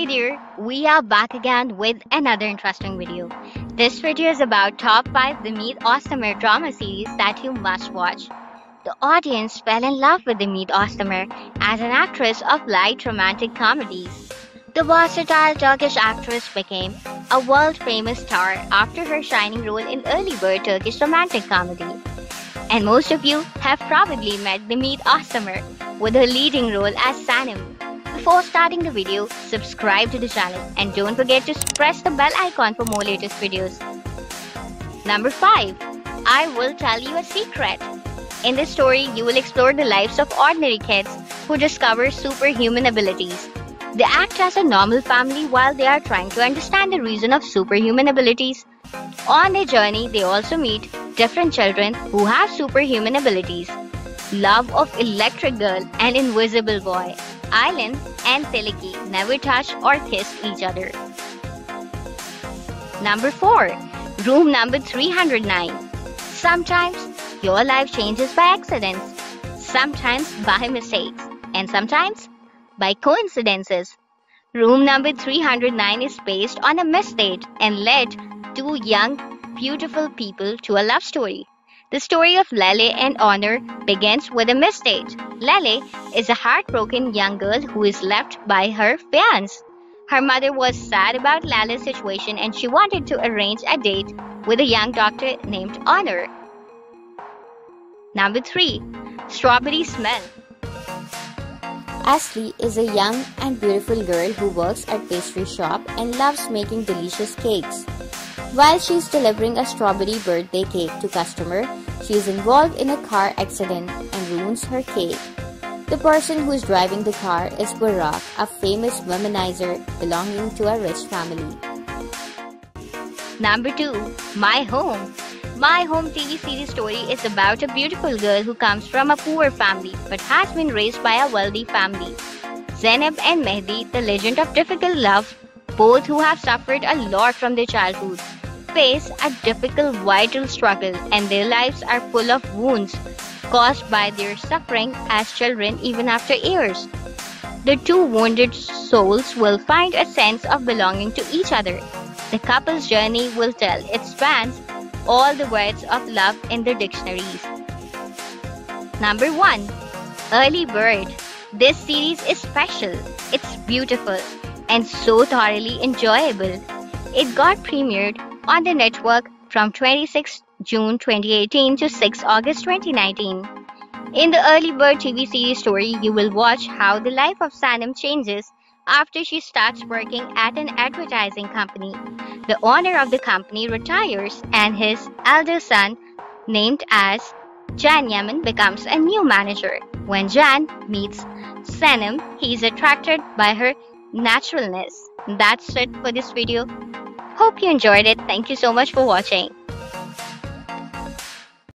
Hi there, we are back again with another interesting video. This video is about top 5 Demet Ozdemir drama series that you must watch. The audience fell in love with Demet Ozdemir as an actress of light romantic comedies. The versatile Turkish actress became a world-famous star after her shining role in Early Bird Turkish romantic comedy. And most of you have probably met Demet Ozdemir with her leading role as Sanem. Before starting the video, subscribe to the channel and don't forget to press the bell icon for more latest videos. Number 5. I Will Tell You a Secret. In this story, you will explore the lives of ordinary kids who discover superhuman abilities. They act as a normal family while they are trying to understand the reason of superhuman abilities. On their journey, they also meet different children who have superhuman abilities. Love of Electric Girl and Invisible Boy, Island and Teliki never touched or kissed each other. Number 4. Room number 309. Sometimes your life changes by accidents, sometimes by mistakes, and sometimes by coincidences. Room number 309 is based on a mistake and led two young, beautiful people to a love story. The story of Lale and Honor begins with a mistake. Lale is a heartbroken young girl who is left by her fiancé. Her mother was sad about Lale's situation and she wanted to arrange a date with a young doctor named Honor. Number 3. Strawberry Smell. Ashley is a young and beautiful girl who works at pastry shop and loves making delicious cakes. While she is delivering a strawberry birthday cake to customer, she is involved in a car accident and ruins her cake. The person who is driving the car is Burak, a famous womanizer belonging to a rich family. Number 2. My Home. My Home TV series story is about a beautiful girl who comes from a poor family but has been raised by a wealthy family. Zainab and Mehdi, the legend of difficult love, both who have suffered a lot from their childhood, face a difficult vital struggle and their lives are full of wounds caused by their suffering as children even after years. The two wounded souls will find a sense of belonging to each other. The couple's journey will tell its fans all the words of love in their dictionaries. Number 1. Early Bird. This series is special, it's beautiful and so thoroughly enjoyable. It got premiered on the network from 26 June 2018 to 6 August 2019. In the Early Bird TV series story, you will watch how the life of Sanem changes after she starts working at an advertising company. The owner of the company retires and his elder son, named as Can Yaman, becomes a new manager. When Jan meets Sanem, he is attracted by her naturalness. That's it for this video. Hope you enjoyed it. Thank you so much for watching.